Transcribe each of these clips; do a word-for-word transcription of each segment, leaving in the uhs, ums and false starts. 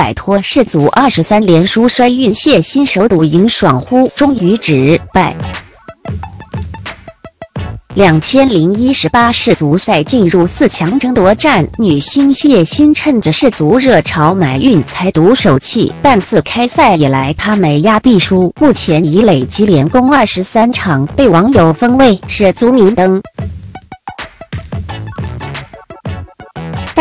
摆脱世足二十三连输衰运，谢鑫首赌赢爽呼，终于止败。二零一八世足赛进入四强争夺战，女星谢鑫趁着世足热潮买运才独手气，但自开赛以来她每压必输，目前已累积连攻二十三场，被网友封为世足明灯。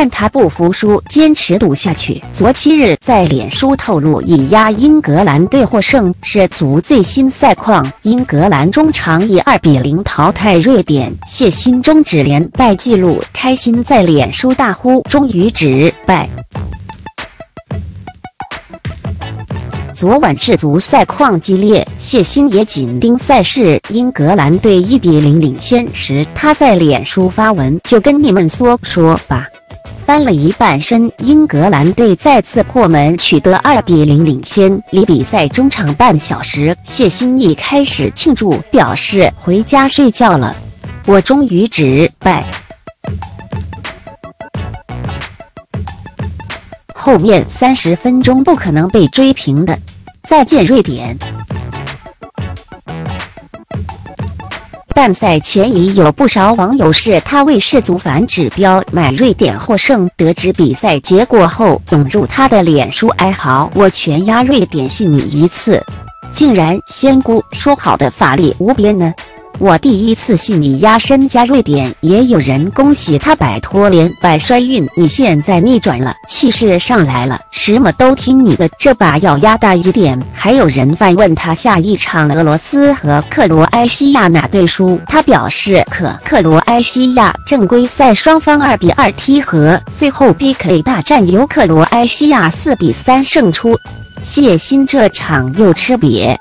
但他不服输，坚持赌下去。昨七日在脸书透露，已压英格兰队获胜。世足最新赛况：英格兰中场以二比零淘汰瑞典，谢鑫终止连败纪录。开心在脸书大呼：“终于止败！” 昨晚世足赛况激烈，谢鑫也紧盯赛事。英格兰队一比零领先时，他在脸书发文：“就跟你们说说吧。” 翻了一半身，英格兰队再次破门，取得二比零领先。离比赛中场半小时，谢鑫一开始庆祝，表示回家睡觉了，我终于止败。 后面三十分钟不可能被追平的，再见瑞典。但赛前已有不少网友是他为世足反指标买瑞典获胜，得知比赛结果后涌入他的脸书哀嚎：“我全压瑞典，信你一次，竟然仙姑说好的法力无边呢？我第一次信你压身加瑞典。”也有人恭喜他摆脱连败衰运，你现在逆转了。 气势上来了，什么都听你的，这把要压大一点。还有人反问他下一场俄罗斯和克罗埃西亚哪队输，他表示可克罗埃西亚正规赛双方二比二踢和，最后 P K 大战由克罗埃西亚四比三胜出。谢鑫这场又吃瘪。